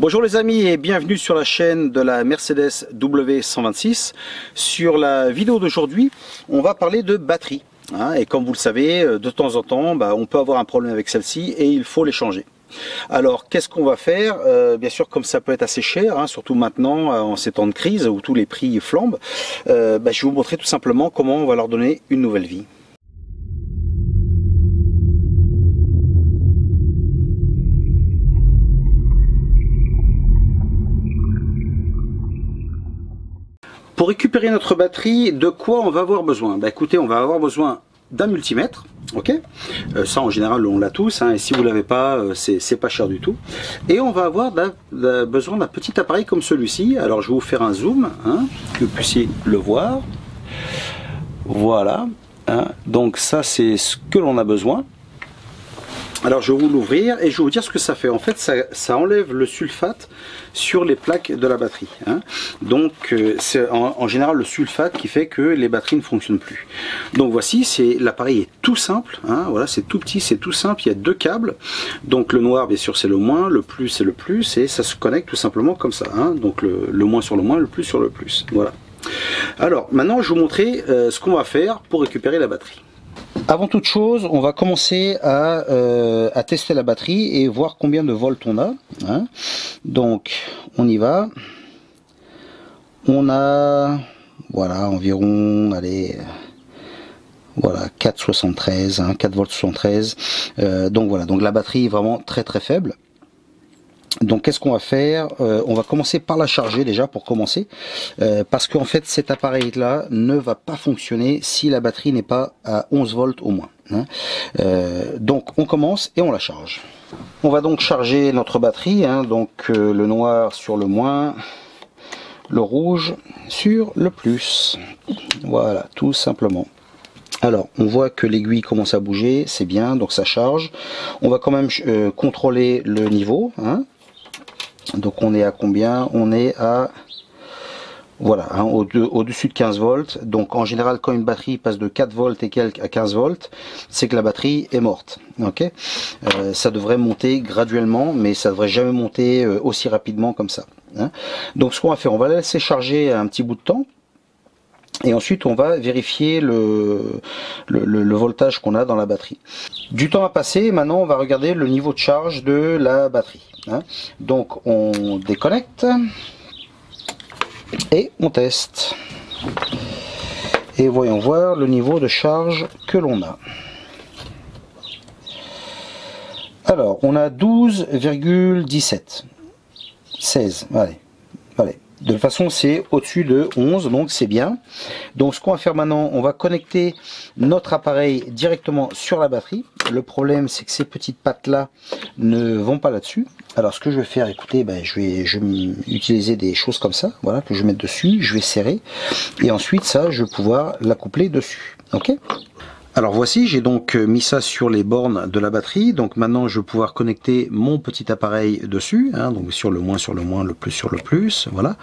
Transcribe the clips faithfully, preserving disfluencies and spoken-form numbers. Bonjour les amis et bienvenue sur la chaîne de la Mercedes W cent vingt-six. Sur la vidéo d'aujourd'hui, on va parler de batterie. Hein, et comme vous le savez, de temps en temps, bah, on peut avoir un problème avec celle-ci et il faut les changer. Alors qu'est-ce qu'on va faire? euh, Bien sûr, comme ça peut être assez cher, hein, surtout maintenant euh, en ces temps de crise où tous les prix flambent, euh, bah, je vais vous montrer tout simplement comment on va leur donner une nouvelle vie. Pour récupérer notre batterie, de quoi on va avoir besoin? Bah écoutez, on va avoir besoin d'un multimètre, ok, euh, ça en général on l'a tous, hein, et si vous ne l'avez pas, euh, c'est pas cher du tout. Et on va avoir d un, d un, besoin d'un petit appareil comme celui-ci. Alors je vais vous faire un zoom, hein, que vous puissiez le voir. Voilà, hein, donc ça c'est ce que l'on a besoin. Alors je vais vous l'ouvrir et je vais vous dire ce que ça fait. En fait, ça, ça enlève le sulfate sur les plaques de la batterie. Hein. Donc euh, c'est en, en général le sulfate qui fait que les batteries ne fonctionnent plus. Donc voici, c'est l'appareil est tout simple. Hein, voilà, c'est tout petit, c'est tout simple. Il y a deux câbles. Donc le noir, bien sûr, c'est le moins, le plus c'est le plus, et ça se connecte tout simplement comme ça. Hein. Donc le, le moins sur le moins, le plus sur le plus. Voilà. Alors maintenant, je vais vous montrer euh, ce qu'on va faire pour récupérer la batterie. Avant toute chose, on va commencer à, euh, à tester la batterie et voir combien de volts on a. Hein. Donc, on y va. On a, voilà, environ, allez, voilà, quatre virgule soixante-treize, hein, quatre virgule soixante-treize volts. Euh, donc voilà, donc la batterie est vraiment très très faible. Donc qu'est-ce qu'on va faire? euh, On va commencer par la charger déjà pour commencer, euh, parce qu'en fait cet appareil là ne va pas fonctionner si la batterie n'est pas à onze volts au moins. Hein. Euh, donc on commence et on la charge. On va donc charger notre batterie, hein, donc euh, le noir sur le moins, le rouge sur le plus. Voilà, tout simplement. Alors, on voit que l'aiguille commence à bouger, c'est bien, donc ça charge. On va quand même euh, contrôler le niveau. Hein. Donc on est à combien? On est à, voilà, hein, au, au-dessus de quinze volts. Donc en général, quand une batterie passe de quatre volts et quelques à quinze volts, c'est que la batterie est morte. Okay, euh, ça devrait monter graduellement, mais ça devrait jamais monter euh, aussi rapidement comme ça. Hein. Donc ce qu'on va faire, on va la laisser charger un petit bout de temps. Et ensuite, on va vérifier le, le, le, le voltage qu'on a dans la batterie. Du temps à passer, maintenant on va regarder le niveau de charge de la batterie. Hein. Donc on déconnecte et on teste. Et voyons voir le niveau de charge que l'on a. Alors, on a douze virgule dix-sept. seize, allez, allez. De toute façon, c'est au-dessus de onze, donc c'est bien. Donc ce qu'on va faire maintenant, on va connecter notre appareil directement sur la batterie. Le problème, c'est que ces petites pattes-là ne vont pas là-dessus. Alors ce que je vais faire, écoutez, ben, je, vais, je vais utiliser des choses comme ça, voilà, que je vais mettre dessus, je vais serrer. Et ensuite, ça, je vais pouvoir l'accoupler dessus. Ok ? Alors voici, j'ai donc mis ça sur les bornes de la batterie. Donc maintenant, je vais pouvoir connecter mon petit appareil dessus. Hein, donc sur le moins, sur le moins, le plus, sur le plus. Voilà.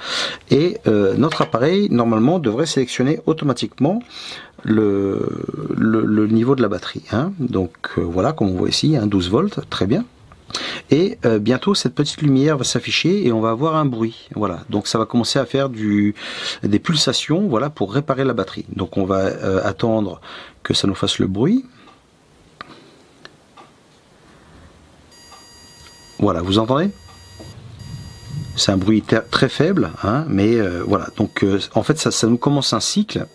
Et euh, notre appareil, normalement, devrait sélectionner automatiquement le, le, le niveau de la batterie. Hein. Donc euh, voilà, comme on voit ici, hein, douze volts, très bien. Et euh, bientôt cette petite lumière va s'afficher et on va avoir un bruit, voilà, donc ça va commencer à faire du, des pulsations, voilà, pour réparer la batterie. Donc on va euh, attendre que ça nous fasse le bruit. Voilà, vous entendez? C'est un bruit très faible, hein, mais euh, voilà, donc euh, en fait ça, ça nous commence un cycle.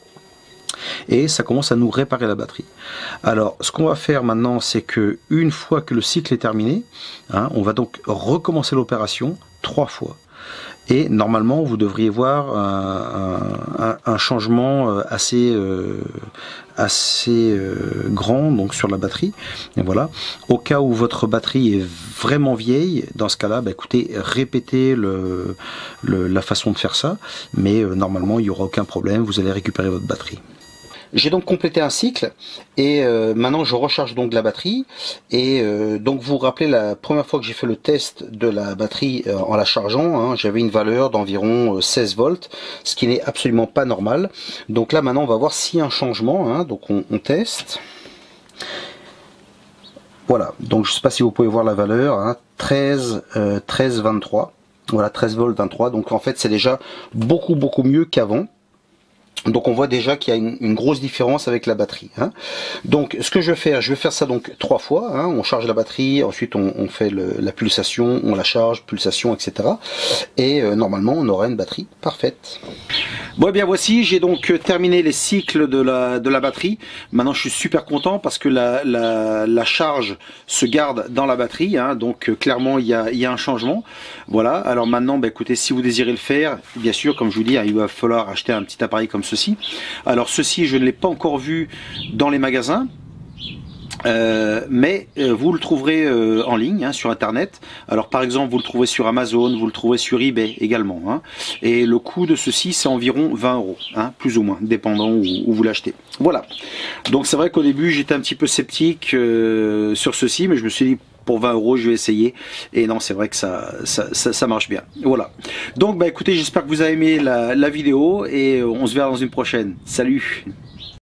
Et ça commence à nous réparer la batterie. Alors ce qu'on va faire maintenant, c'est que une fois que le cycle est terminé, hein, on va donc recommencer l'opération trois fois. Et normalement vous devriez voir un, un, un changement assez, euh, assez euh, grand donc sur la batterie. Et voilà. Au cas où votre batterie est vraiment vieille, dans ce cas-là, bah, écoutez, répétez le, le, la façon de faire ça. Mais euh, normalement il n'y aura aucun problème, vous allez récupérer votre batterie. J'ai donc complété un cycle et euh, maintenant je recharge donc la batterie et euh, donc vous vous rappelez la première fois que j'ai fait le test de la batterie euh, en la chargeant, hein, j'avais une valeur d'environ euh, seize volts, ce qui n'est absolument pas normal. Donc là maintenant on va voir s'il y a un changement, hein, donc on, on teste. Voilà, donc je ne sais pas si vous pouvez voir la valeur, hein, treize, euh, treize vingt-trois. Voilà, treize volts vingt-trois. Donc en fait c'est déjà beaucoup beaucoup mieux qu'avant. Donc on voit déjà qu'il y a une, une grosse différence avec la batterie. Hein. Donc ce que je vais faire, je vais faire ça donc trois fois. Hein. On charge la batterie, ensuite on, on fait le, la pulsation, on la charge, pulsation, et cetera. Et euh, normalement on aura une batterie parfaite. Bon et bien voici, j'ai donc terminé les cycles de la, de la batterie. Maintenant je suis super content parce que la, la, la charge se garde dans la batterie. Hein. Donc euh, clairement il y a, il y a un changement. Voilà, alors maintenant bah, écoutez, si vous désirez le faire, bien sûr comme je vous dis, hein, il va falloir acheter un petit appareil comme ça. Ceci. Alors ceci je ne l'ai pas encore vu dans les magasins, euh, mais euh, vous le trouverez euh, en ligne, hein, sur internet. Alors par exemple vous le trouvez sur Amazon, vous le trouvez sur eBay également, hein, et le coût de ceci c'est environ vingt euros, hein, plus ou moins, dépendant où, où vous l'achetez. Voilà, donc c'est vrai qu'au début j'étais un petit peu sceptique euh, sur ceci, mais je me suis dit pour vingt euros je vais essayer, et non c'est vrai que ça ça, ça ça marche bien. Voilà, donc bah écoutez, j'espère que vous avez aimé la, la vidéo, et on se verra dans une prochaine. Salut.